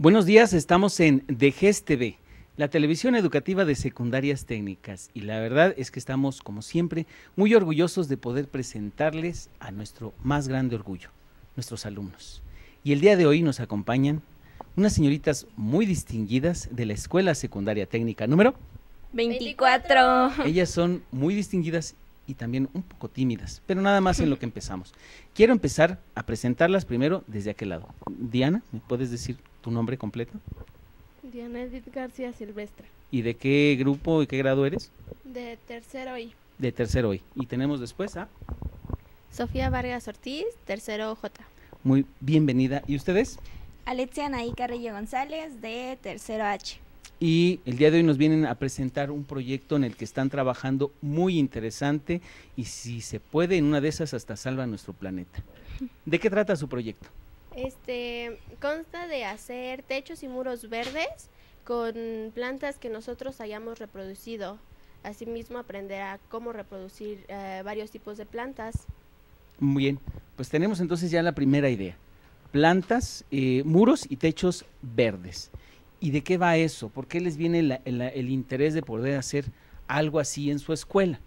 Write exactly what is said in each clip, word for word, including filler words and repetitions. Buenos días, estamos en D G S T V, la televisión educativa de secundarias técnicas, y la verdad es que estamos, como siempre, muy orgullosos de poder presentarles a nuestro más grande orgullo, nuestros alumnos. Y el día de hoy nos acompañan unas señoritas muy distinguidas de la Escuela Secundaria Técnica número veinticuatro. Ellas son muy distinguidas y también un poco tímidas, pero nada más en lo que empezamos. Quiero empezar a presentarlas primero desde aquel lado. Diana, ¿me puedes decir tu nombre completo? Diana Edith García Silvestre. ¿Y de qué grupo y qué grado eres? De tercero I. De tercero I. Y tenemos después a Sofía Vargas Ortiz, tercero J. Muy bienvenida. ¿Y ustedes? Alexia Anahí Carrillo González, de tercero H. Y el día de hoy nos vienen a presentar un proyecto en el que están trabajando muy interesante y, si se puede, en una de esas hasta salva nuestro planeta. ¿De qué trata su proyecto? Este consta de hacer techos y muros verdes con plantas que nosotros hayamos reproducido. Asimismo, aprender a cómo reproducir eh, varios tipos de plantas. Muy bien, pues tenemos entonces ya la primera idea. Plantas, eh, muros y techos verdes. ¿Y de qué va eso? ¿Por qué les viene la, el, el interés de poder hacer algo así en su escuela?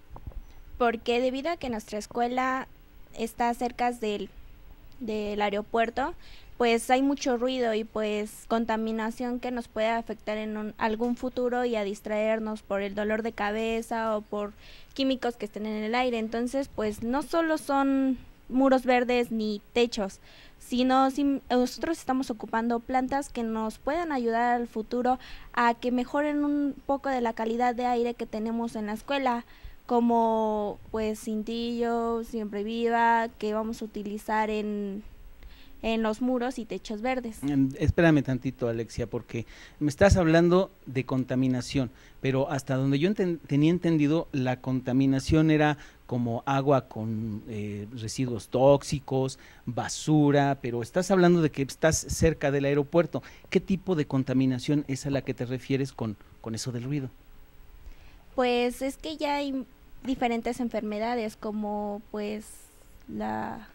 Porque debido a que nuestra escuela está cerca del, del aeropuerto, pues hay mucho ruido y pues contaminación que nos puede afectar en un, algún futuro y a distraernos por el dolor de cabeza o por químicos que estén en el aire. Entonces, pues no solo son muros verdes ni techos, sino si nosotros estamos ocupando plantas que nos puedan ayudar al futuro a que mejoren un poco de la calidad de aire que tenemos en la escuela, como pues cintillo, siempre viva, que vamos a utilizar en, en los muros y techos verdes. Espérame tantito, Alexia, porque me estás hablando de contaminación, pero hasta donde yo enten- tenía entendido, la contaminación era como agua con eh, residuos tóxicos, basura, pero estás hablando de que estás cerca del aeropuerto. ¿Qué tipo de contaminación es a la que te refieres con, con eso del ruido? Pues es que ya hay diferentes enfermedades, como pues la...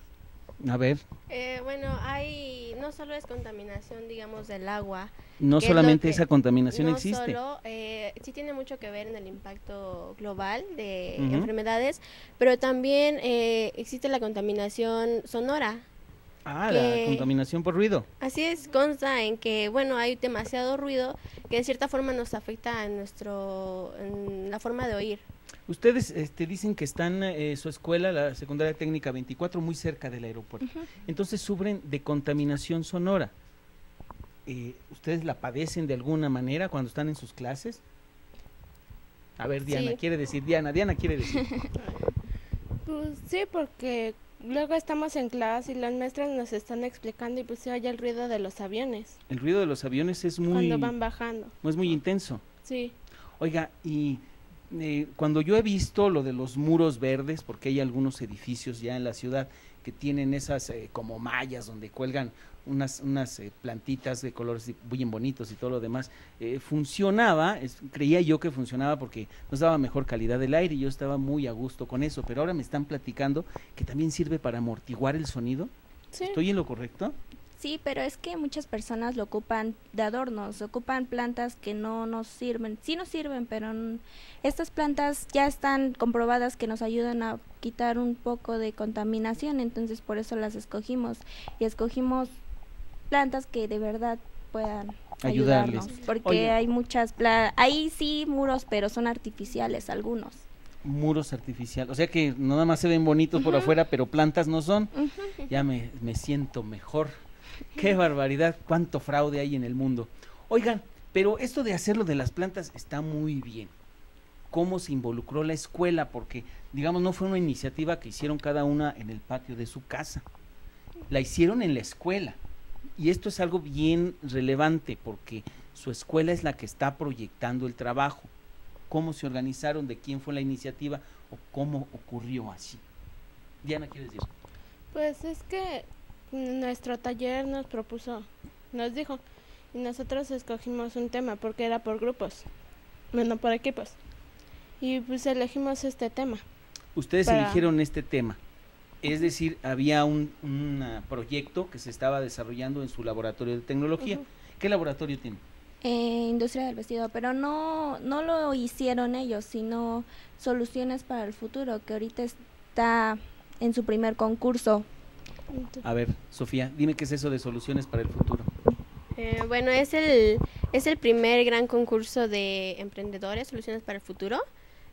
A ver. Eh, bueno, hay, no solo es contaminación, digamos, del agua. No solamente esa contaminación existe. No solo, eh, sí tiene mucho que ver en el impacto global de uh-huh. enfermedades, pero también eh, existe la contaminación sonora. Ah, que, la contaminación por ruido. Así es, consta en que, bueno, hay demasiado ruido que de cierta forma nos afecta a nuestro, en la forma de oír. Ustedes este, dicen que están, eh, su escuela, la Secundaria Técnica veinticuatro, muy cerca del aeropuerto. Uh-huh. Entonces sufren de contaminación sonora. Eh, ¿Ustedes la padecen de alguna manera cuando están en sus clases? A ver, Diana, sí. quiere decir, Diana, Diana quiere decir. Pues sí, porque luego estamos en clase y las maestras nos están explicando y pues se oye el ruido de los aviones. El ruido de los aviones es muy... Cuando van bajando. Es muy intenso. Sí. Oiga, y... Eh, cuando yo he visto lo de los muros verdes, porque hay algunos edificios ya en la ciudad que tienen esas eh, como mallas donde cuelgan unas, unas eh, plantitas de colores muy bonitos y todo lo demás, eh, funcionaba, es, creía yo que funcionaba porque nos daba mejor calidad del aire y yo estaba muy a gusto con eso, pero ahora me están platicando que también sirve para amortiguar el sonido. Sí. ¿Estoy en lo correcto? Sí, pero es que muchas personas lo ocupan de adornos, ocupan plantas que no nos sirven. Sí nos sirven, pero estas plantas ya están comprobadas que nos ayudan a quitar un poco de contaminación, entonces por eso las escogimos. Y escogimos plantas que de verdad puedan ayudarles. Ayudarnos, porque Oye. hay muchas plantas, ahí sí muros, pero son artificiales algunos. Muros artificiales, o sea que nada más se ven bonitos uh-huh. por afuera, pero plantas no son. Uh-huh. Ya me, me siento mejor. ¡Qué barbaridad! ¡Cuánto fraude hay en el mundo! Oigan, pero esto de hacerlo de las plantas está muy bien. ¿Cómo se involucró la escuela? Porque, digamos, no fue una iniciativa que hicieron cada una en el patio de su casa. La hicieron en la escuela. Y esto es algo bien relevante porque su escuela es la que está proyectando el trabajo. ¿Cómo se organizaron? ¿De quién fue la iniciativa? ¿O cómo ocurrió así? Diana, ¿quieres decir? Pues es que... nuestro taller nos propuso, nos dijo, y nosotros escogimos un tema porque era por grupos, bueno, por equipos, y pues elegimos este tema. Ustedes para... eligieron este tema, es decir, había un, un uh, proyecto que se estaba desarrollando en su laboratorio de tecnología, uh-huh. ¿Qué laboratorio tiene? Eh, Industria del Vestido, pero no, no lo hicieron ellos, sino Soluciones para el Futuro, que ahorita está en su primer concurso. A ver, Sofía, dime qué es eso de Soluciones para el Futuro. Eh, bueno, es el, es el primer gran concurso de emprendedores, Soluciones para el Futuro,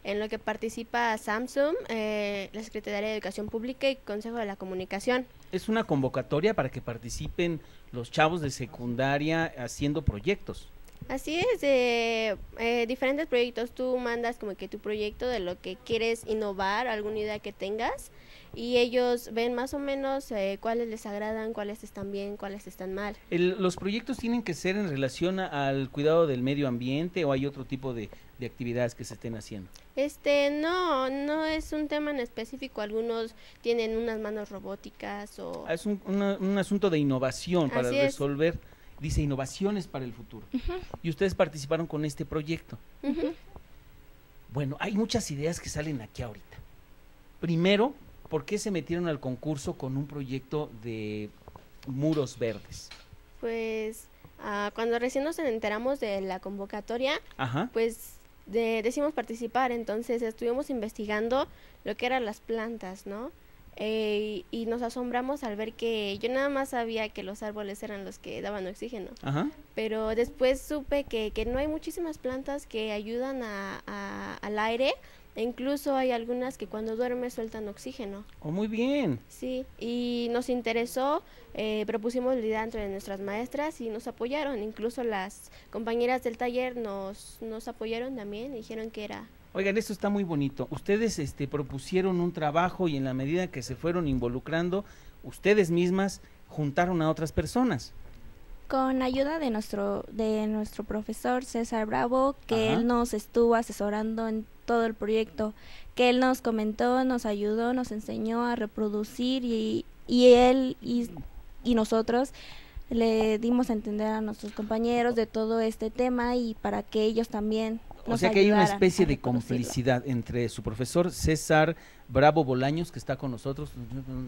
en lo que participa Samsung, eh, la Secretaría de Educación Pública y Consejo de la Comunicación. Es una convocatoria para que participen los chavos de secundaria haciendo proyectos. Así es, eh, eh, diferentes proyectos. Tú mandas como que tu proyecto de lo que quieres innovar, alguna idea que tengas, y ellos ven más o menos eh, cuáles les agradan, cuáles están bien, cuáles están mal. El, ¿Los proyectos tienen que ser en relación a, al cuidado del medio ambiente, o hay otro tipo de, de actividades que se estén haciendo? Este, no, no es un tema en específico. Algunos tienen unas manos robóticas o... Es un, una, un asunto de innovación para resolver... Dice Innovaciones para el Futuro. Uh-huh. Y ustedes participaron con este proyecto. Uh-huh. Bueno, hay muchas ideas que salen aquí ahorita. Primero, ¿por qué se metieron al concurso con un proyecto de muros verdes? Pues uh, cuando recién nos enteramos de la convocatoria, ajá, pues de, decimos participar, entonces estuvimos investigando lo que eran las plantas, ¿no? Eh, y nos asombramos al ver que yo nada más sabía que los árboles eran los que daban oxígeno. Ajá. Pero después supe que, que no hay muchísimas plantas que ayudan a, a, al aire, e incluso hay algunas que cuando duermes sueltan oxígeno. Oh, muy bien. Sí, y nos interesó, eh, propusimos la idea entre nuestras maestras y nos apoyaron, incluso las compañeras del taller nos, nos apoyaron también y dijeron que era... Oigan, esto está muy bonito. Ustedes este, propusieron un trabajo y en la medida que se fueron involucrando, ustedes mismas juntaron a otras personas. Con ayuda de nuestro, de nuestro profesor César Bravo, que ajá, él nos estuvo asesorando en todo el proyecto, que él nos comentó, nos ayudó, nos enseñó a reproducir y, y él y, y nosotros le dimos a entender a nuestros compañeros de todo este tema y para que ellos también... O sea que hay una especie de complicidad entre su profesor César Bravo Bolaños, que está con nosotros,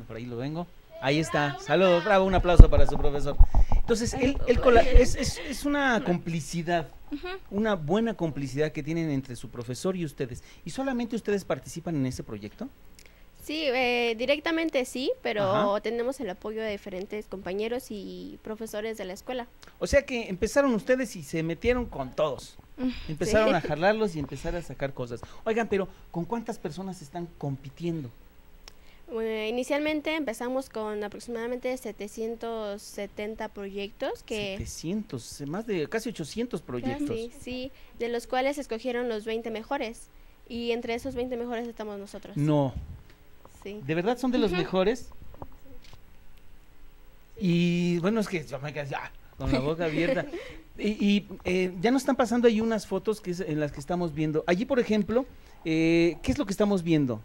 por ahí lo vengo, ahí está, saludos, Bravo, un aplauso para su profesor. Entonces, él, él cola, es, es, es una complicidad, una buena complicidad que tienen entre su profesor y ustedes, ¿y solamente ustedes participan en ese proyecto? Sí, eh, directamente sí, pero ajá, tenemos el apoyo de diferentes compañeros y profesores de la escuela. O sea que empezaron ustedes y se metieron con todos. Empezaron sí, a jalarlos y empezar a sacar cosas. Oigan, pero ¿con cuántas personas están compitiendo? Bueno, inicialmente empezamos con aproximadamente setecientos setenta proyectos. Que setecientos, más de casi ochocientos proyectos. Casi, sí, de los cuales escogieron los veinte mejores. Y entre esos veinte mejores estamos nosotros. No. Sí. ¿De verdad son de los uh-huh, mejores? Sí. Y bueno, es que yo me quedé ah, con la boca abierta. Y, y eh, ya nos están pasando ahí unas fotos que es en las que estamos viendo. Allí, por ejemplo, eh, ¿qué es lo que estamos viendo?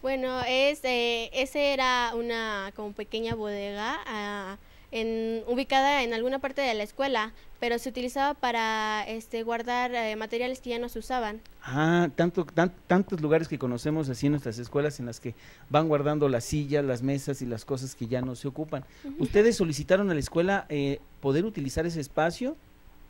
Bueno, es eh, ese era una como pequeña bodega ah, en, ubicada en alguna parte de la escuela, pero se utilizaba para este, guardar eh, materiales que ya no se usaban. Ah, tanto, tan, tantos lugares que conocemos así en nuestras escuelas en las que van guardando las sillas, las mesas y las cosas que ya no se ocupan. Uh-huh. ¿Ustedes solicitaron a la escuela eh, poder utilizar ese espacio?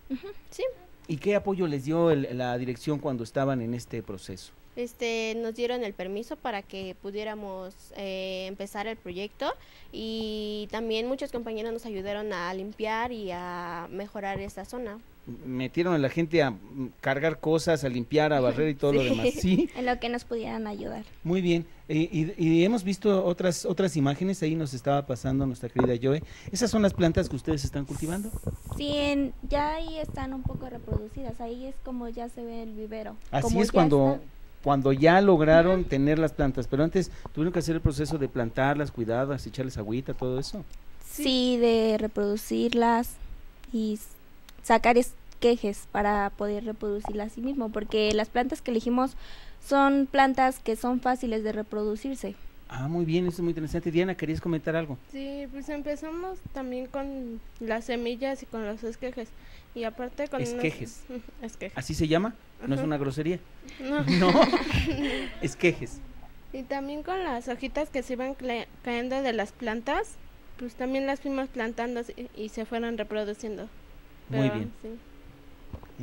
Uh-huh. Sí. ¿Y qué apoyo les dio el, la dirección cuando estaban en este proceso? Este, nos dieron el permiso para que pudiéramos eh, empezar el proyecto y también muchos compañeros nos ayudaron a limpiar y a mejorar esta zona. Metieron a la gente a cargar cosas, a limpiar, a barrer y todo sí, lo demás. Sí. En lo que nos pudieran ayudar. Muy bien. Eh, y, y hemos visto otras otras imágenes, ahí nos estaba pasando nuestra querida Joe. ¿Esas son las plantas que ustedes están cultivando? Sí, en, ya ahí están un poco reproducidas, ahí es como ya se ve el vivero. Así como es cuando... Está, cuando ya lograron uh-huh, tener las plantas, pero antes tuvieron que hacer el proceso de plantarlas, cuidarlas, echarles agüita, todo eso. Sí, de reproducirlas y sacar esquejes para poder reproducirlas a sí mismo, porque las plantas que elegimos son plantas que son fáciles de reproducirse. Ah, muy bien, eso es muy interesante. Diana, ¿querías comentar algo? Sí, pues empezamos también con las semillas y con los esquejes. Y aparte con esquejes. Unos... esquejes. ¿Así se llama? ¿No ajá, es una grosería? No. ¿No? Esquejes. Y también con las hojitas que se iban cayendo de las plantas, pues también las fuimos plantando y se fueron reproduciendo. Pero, muy bien. Sí.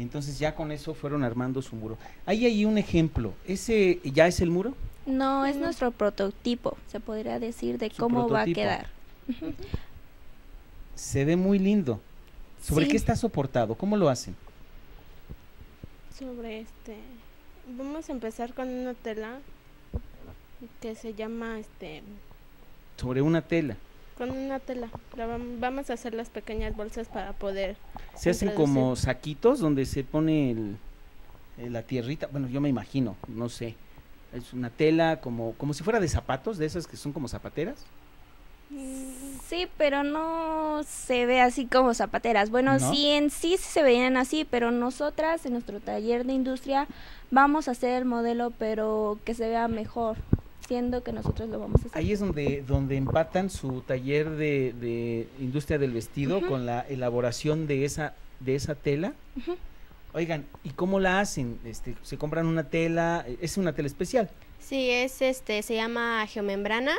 Entonces ya con eso fueron armando su muro. Hay ahí un ejemplo. ¿Ese ya es el muro? No, es nuestro prototipo, se podría decir, de cómo prototipo va a quedar. Se ve muy lindo. ¿Sobre sí. qué está soportado? ¿Cómo lo hacen? Sobre este... Vamos a empezar con una tela que se llama este... Sobre una tela. Con una tela. Vamos a hacer las pequeñas bolsas para poder... ¿Se hacen como saquitos donde se pone el, la tierrita? Bueno, yo me imagino, no sé. Es una tela como, como si fuera de zapatos, de esas que son como zapateras. Sí, pero no se ve así como zapateras. Bueno, ¿no? sí en sí se veían así, pero nosotras en nuestro taller de industria vamos a hacer el modelo, pero que se vea mejor, siendo que nosotros lo vamos a hacer. Ahí es donde donde empatan su taller de, de industria del vestido uh-huh. con la elaboración de esa de esa tela. Uh-huh. Oigan, ¿y cómo la hacen? Este, ¿se compran una tela? ¿Es una tela especial? Sí, es este, se llama geomembrana.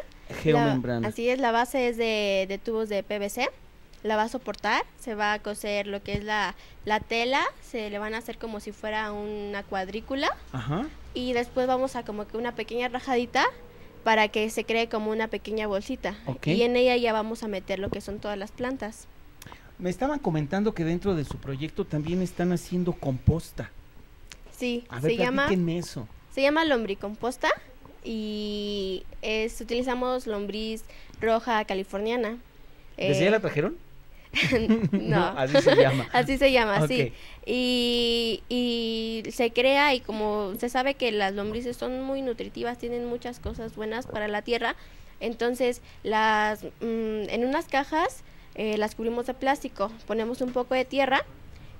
Geomembrana. La, así es, la base es de, de tubos de P V C, la va a soportar, se va a coser lo que es la, la tela, se le van a hacer como si fuera una cuadrícula. Ajá. Y después vamos a como que una pequeña rajadita para que se cree como una pequeña bolsita. Okay. Y en ella ya vamos a meter lo que son todas las plantas. Me estaban comentando que dentro de su proyecto también están haciendo composta. Sí, a ver, se llama, eso. Se llama lombricomposta y es, utilizamos lombriz roja californiana. ¿Desde eh, ya la trajeron? No, no, así se llama. Así se llama, okay. sí. Y, y se crea, y como se sabe que las lombrices son muy nutritivas, tienen muchas cosas buenas para la tierra, entonces las mmm, en unas cajas... Eh, las cubrimos de plástico, ponemos un poco de tierra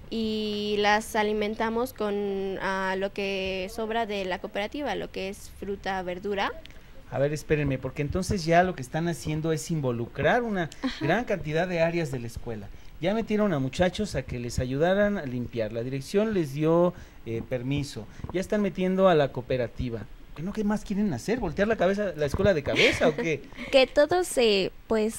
y las alimentamos con uh, lo que sobra de la cooperativa, lo que es fruta, verdura. A ver, espérenme, porque entonces ya lo que están haciendo es involucrar una Ajá. gran cantidad de áreas de la escuela. Ya metieron a muchachos a que les ayudaran a limpiar, la dirección les dio eh, permiso, ya están metiendo a la cooperativa. ¿Qué, no, qué más quieren hacer? ¿Voltear la cabeza, la escuela de cabeza o qué? Que todos se, eh, pues...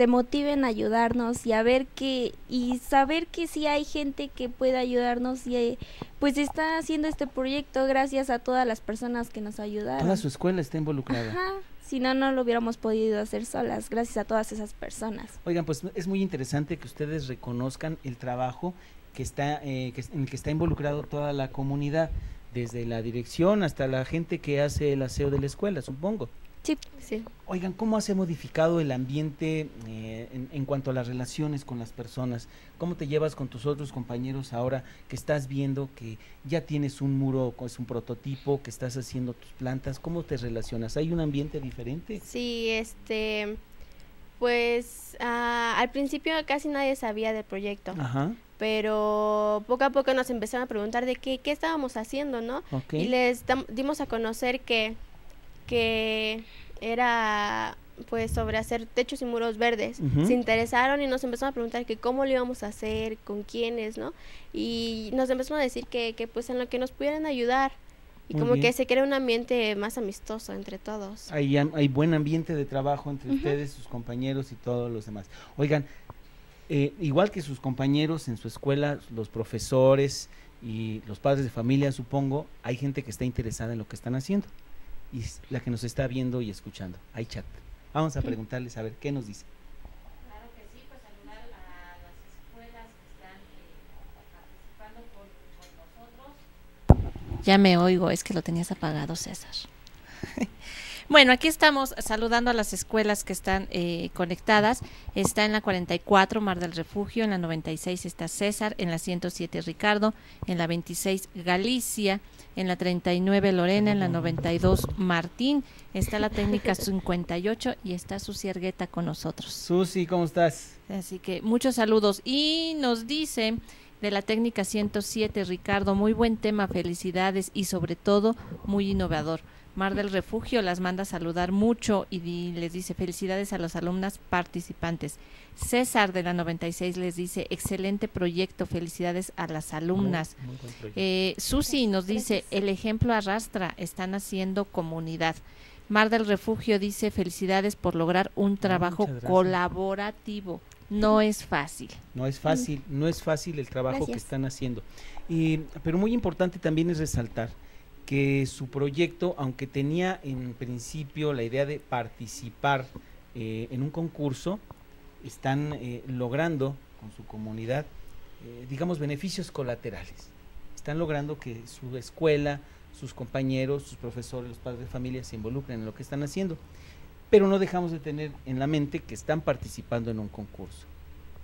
se motiven a ayudarnos y a ver que y saber que sí hay gente que puede ayudarnos y pues está haciendo este proyecto gracias a todas las personas que nos ayudaron. Toda su escuela está involucrada. Ajá. Si no, no lo hubiéramos podido hacer solas, gracias a todas esas personas. Oigan, pues es muy interesante que ustedes reconozcan el trabajo que está eh, que, en el que está involucrado toda la comunidad, desde la dirección hasta la gente que hace el aseo de la escuela, supongo. Sí, sí. Oigan, ¿cómo se ha modificado el ambiente eh, en, en cuanto a las relaciones con las personas? ¿Cómo te llevas con tus otros compañeros ahora que estás viendo que ya tienes un muro, es un prototipo, que estás haciendo tus plantas? ¿Cómo te relacionas? ¿Hay un ambiente diferente? Sí, este, pues uh, al principio casi nadie sabía del proyecto. Ajá. Pero poco a poco nos empezaron a preguntar de qué, qué estábamos haciendo, ¿no? Okay. Y les dimos a conocer que... que era pues sobre hacer techos y muros verdes. Uh-huh. Se interesaron y nos empezaron a preguntar que cómo lo íbamos a hacer, con quiénes, ¿no? Y nos empezaron a decir que, que pues en lo que nos pudieran ayudar. Y Muy como bien. que se crea un ambiente más amistoso entre todos. Hay, hay buen ambiente de trabajo entre Uh-huh. ustedes, sus compañeros y todos los demás. Oigan, eh, igual que sus compañeros en su escuela, los profesores y los padres de familia, supongo, hay gente que está interesada en lo que están haciendo. Y la que nos está viendo y escuchando, hay chat. Vamos a preguntarles a ver qué nos dicen. Claro que sí, pues ayudar a las escuelas que están eh, participando con, con nosotros. Ya me oigo, es que lo tenías apagado, César. Bueno, aquí estamos saludando a las escuelas que están eh, conectadas. Está en la cuarenta y cuatro Mar del Refugio, en la noventa y seis está César, en la ciento siete Ricardo, en la veintiséis Galicia, en la treinta y nueve Lorena, en la noventa y dos Martín, está la técnica cincuenta y ocho y está Susi Argueta con nosotros. Susi, ¿cómo estás? Así que muchos saludos. Y nos dice... de la técnica ciento siete, Ricardo, muy buen tema, felicidades y sobre todo muy innovador. Mar del Refugio las manda a saludar mucho y di, les dice felicidades a las alumnas participantes. César de la noventa y seis les dice excelente proyecto, felicidades a las alumnas. Muy, muy eh, Susi nos dice el ejemplo arrastra, están haciendo comunidad. Mar del Refugio dice, felicidades por lograr un trabajo colaborativo. No es fácil. No es fácil, no es fácil el trabajo Gracias. que están haciendo. Eh, pero muy importante también es resaltar que su proyecto, aunque tenía en principio la idea de participar eh, en un concurso, están eh, logrando con su comunidad, eh, digamos, beneficios colaterales. Están logrando que su escuela, sus compañeros, sus profesores, los padres de familia se involucren en lo que están haciendo. Pero no dejamos de tener en la mente que están participando en un concurso.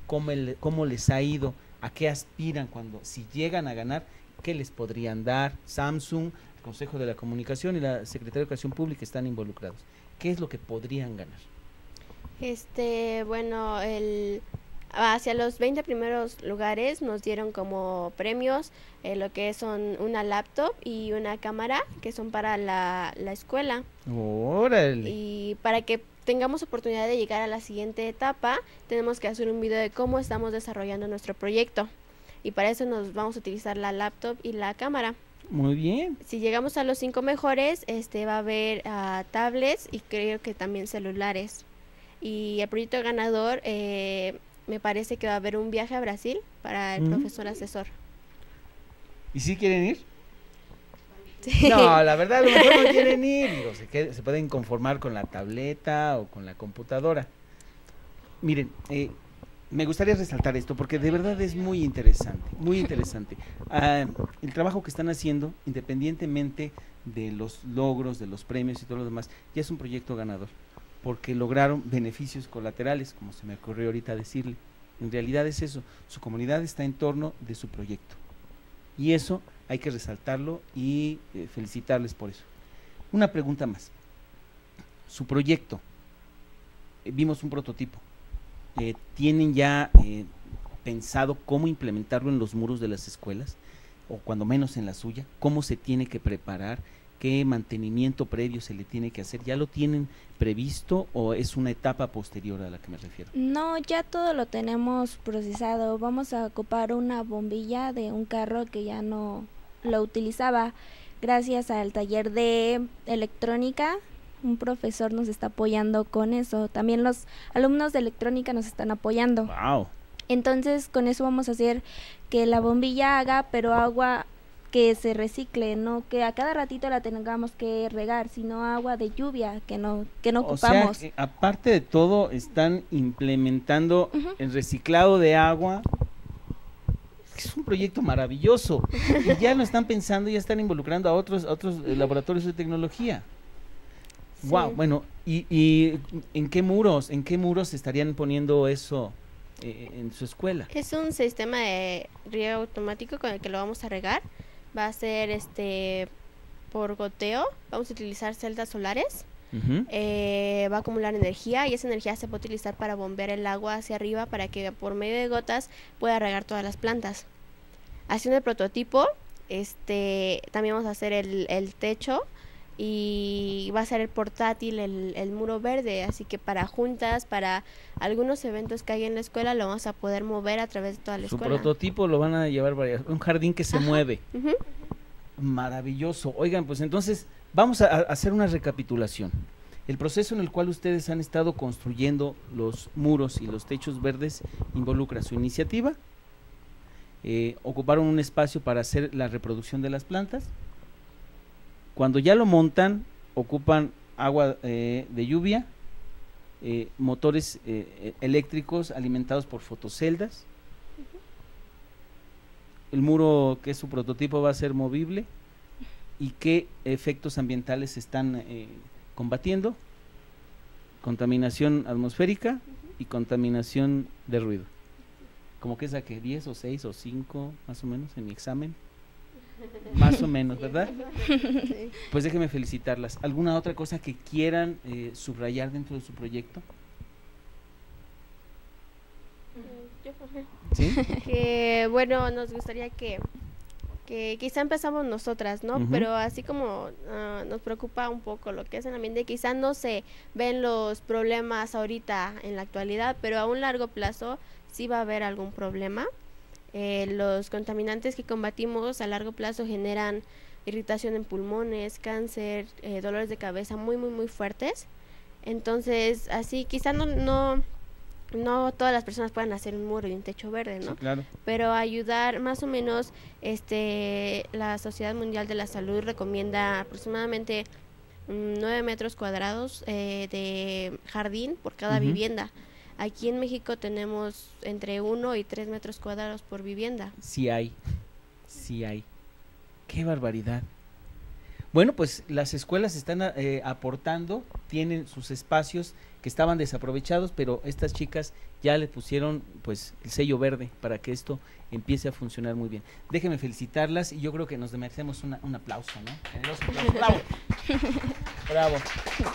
¿Cómo, el, cómo les ha ido? ¿A qué aspiran cuando, si llegan a ganar, qué les podrían dar? Samsung, el Consejo de la Comunicación y la Secretaría de Educación Pública están involucrados. ¿Qué es lo que podrían ganar? Este, bueno, el, hacia los veinte primeros lugares nos dieron como premios eh, lo que son una laptop y una cámara que son para la, la escuela. ¡Órale! Y para que tengamos oportunidad de llegar a la siguiente etapa, tenemos que hacer un video de cómo estamos desarrollando nuestro proyecto. Y para eso nos vamos a utilizar la laptop y la cámara. Muy bien. Si llegamos a los cinco mejores, este va a haber uh, tablets y creo que también celulares. Y el proyecto ganador, eh, me parece que va a haber un viaje a Brasil para el mm. profesor asesor. ¿Y si quieren ir? Sí. No, la verdad, a lo mejor no quieren ir. Digo, se, qued, se pueden conformar con la tableta o con la computadora. Miren, eh, me gustaría resaltar esto porque de verdad es muy interesante, muy interesante. Ah, el trabajo que están haciendo, independientemente de los logros, de los premios y todo lo demás, ya es un proyecto ganador, porque lograron beneficios colaterales, como se me ocurrió ahorita decirle. En realidad es eso, su comunidad está en torno de su proyecto. Y eso hay que resaltarlo y eh, felicitarles por eso. Una pregunta más. Su proyecto, eh, vimos un prototipo, eh, ¿tienen ya eh, pensado cómo implementarlo en los muros de las escuelas? O cuando menos en la suya, ¿cómo se tiene que preparar? ¿Qué mantenimiento previo se le tiene que hacer? ¿Ya lo tienen previsto o es una etapa posterior a la que me refiero? No, ya todo lo tenemos procesado. Vamos a ocupar una bombilla de un carro que ya no lo utilizaba. Gracias al taller de electrónica, un profesor nos está apoyando con eso. También los alumnos de electrónica nos están apoyando. Wow. Entonces, con eso vamos a hacer que la bombilla haga, pero agua que se recicle, no que a cada ratito la tengamos que regar, sino agua de lluvia que no que no ocupamos. O sea, aparte de todo, están implementando uh-huh. el reciclado de agua. Es un proyecto maravilloso y ya lo están pensando, ya están involucrando a otros otros uh-huh. laboratorios de tecnología. Sí. Wow, bueno, y, y ¿en qué muros, en qué muros estarían poniendo eso? Eh, en su escuela. Es un sistema de riego automático con el que lo vamos a regar. Va a ser este por goteo, vamos a utilizar celdas solares, uh-huh. eh, va a acumular energía y esa energía se puede utilizar para bombear el agua hacia arriba para que por medio de gotas pueda regar todas las plantas. Haciendo el prototipo, este también vamos a hacer el, el techo y va a ser el portátil, el, el muro verde, así que para juntas, para algunos eventos que hay en la escuela lo vamos a poder mover a través de toda la Su escuela. Su prototipo lo van a llevar varias, un jardín que se Ajá. mueve. Uh-huh. Maravilloso. Oigan, pues entonces vamos a, a hacer una recapitulación. El proceso en el cual ustedes han estado construyendo los muros y los techos verdes involucra su iniciativa, eh, ocuparon un espacio para hacer la reproducción de las plantas. Cuando ya lo montan, ocupan agua eh, de lluvia, eh, motores eh, eléctricos alimentados por fotoceldas. Uh-huh. El muro, que es su prototipo, va a ser movible. ¿Y qué efectos ambientales están eh, combatiendo? Contaminación atmosférica uh-huh. y contaminación de ruido. ¿Cómo que saqué diez o seis o cinco más o menos en mi examen? Más o menos, ¿verdad? Sí. Pues déjenme felicitarlas. ¿Alguna otra cosa que quieran eh, subrayar dentro de su proyecto? Yo, ¿sí? Que, bueno, nos gustaría que, que quizá empezamos nosotras, ¿no? Uh-huh. Pero así como uh, nos preocupa un poco lo que es el ambiente, quizá no se ven los problemas ahorita en la actualidad, pero a un largo plazo sí va a haber algún problema. Eh, los contaminantes que combatimos a largo plazo generan irritación en pulmones, cáncer, eh, dolores de cabeza muy, muy, muy fuertes. Entonces, así quizá no, no, no todas las personas puedan hacer un muro y un techo verde, ¿no? Sí, claro. Pero ayudar más o menos, este, la Sociedad Mundial de la Salud recomienda aproximadamente nueve metros cuadrados eh, de jardín por cada uh-huh. vivienda. Aquí en México tenemos entre uno y tres metros cuadrados por vivienda. Sí hay, sí hay. ¡Qué barbaridad! Bueno, pues las escuelas están eh, aportando, tienen sus espacios que estaban desaprovechados, pero estas chicas ya le pusieron pues el sello verde para que esto empiece a funcionar muy bien. Déjenme felicitarlas y yo creo que nos merecemos una, un aplauso, ¿no? Generoso aplauso. ¡Bravo! ¡Bravo!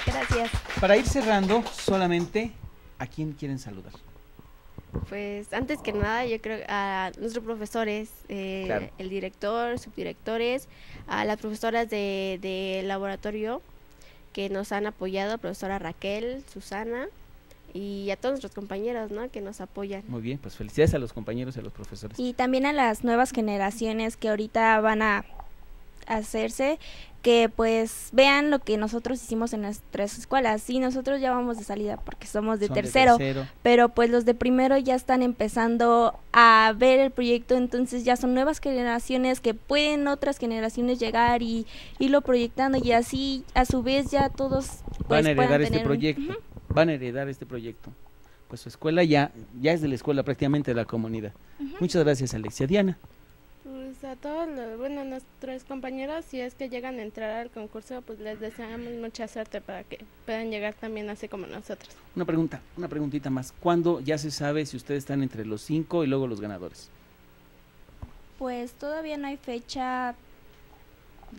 Gracias. Para ir cerrando, solamente, ¿a quién quieren saludar? Pues antes que nada yo creo a nuestros profesores, eh, claro. el director, subdirectores, a las profesoras de, de laboratorio que nos han apoyado, profesora Raquel, Susana, y a todos nuestros compañeros, ¿no?, que nos apoyan. Muy bien, pues felicidades a los compañeros y a los profesores. Y también a las nuevas generaciones que ahorita van a hacerse, que pues vean lo que nosotros hicimos en nuestras escuelas. Sí, nosotros ya vamos de salida porque somos de tercero, de tercero, pero pues los de primero ya están empezando a ver el proyecto, entonces ya son nuevas generaciones que pueden otras generaciones llegar y irlo proyectando, y así a su vez ya todos pues, van a heredar este proyecto, un... uh-huh. van a heredar este proyecto. Pues su escuela ya, ya es de la escuela prácticamente de la comunidad. Uh-huh. Muchas gracias, Alexia. Diana. A todos los, bueno, nuestros compañeros, si es que llegan a entrar al concurso, pues les deseamos mucha suerte para que puedan llegar también así como nosotros. Una pregunta, una preguntita más. ¿Cuándo ya se sabe si ustedes están entre los cinco y luego los ganadores? Pues todavía no hay fecha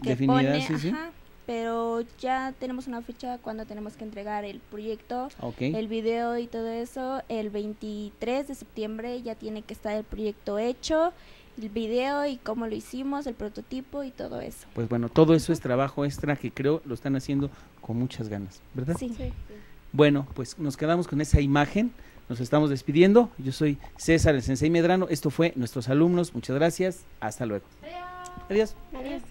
que definida, pone, sí, sí. Ajá, pero ya tenemos una fecha cuando tenemos que entregar el proyecto, okay. el video y todo eso. El veintitrés de septiembre ya tiene que estar el proyecto hecho, el video y cómo lo hicimos, el prototipo y todo eso. Pues bueno, todo eso es trabajo extra que creo lo están haciendo con muchas ganas, ¿verdad? Sí. Sí. Bueno, pues nos quedamos con esa imagen, nos estamos despidiendo. Yo soy César, el Sensei Medrano, esto fue Nuestros Alumnos, muchas gracias, hasta luego. Adiós. Adiós. Adiós.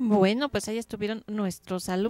Bueno, pues ahí estuvieron nuestros alumnos.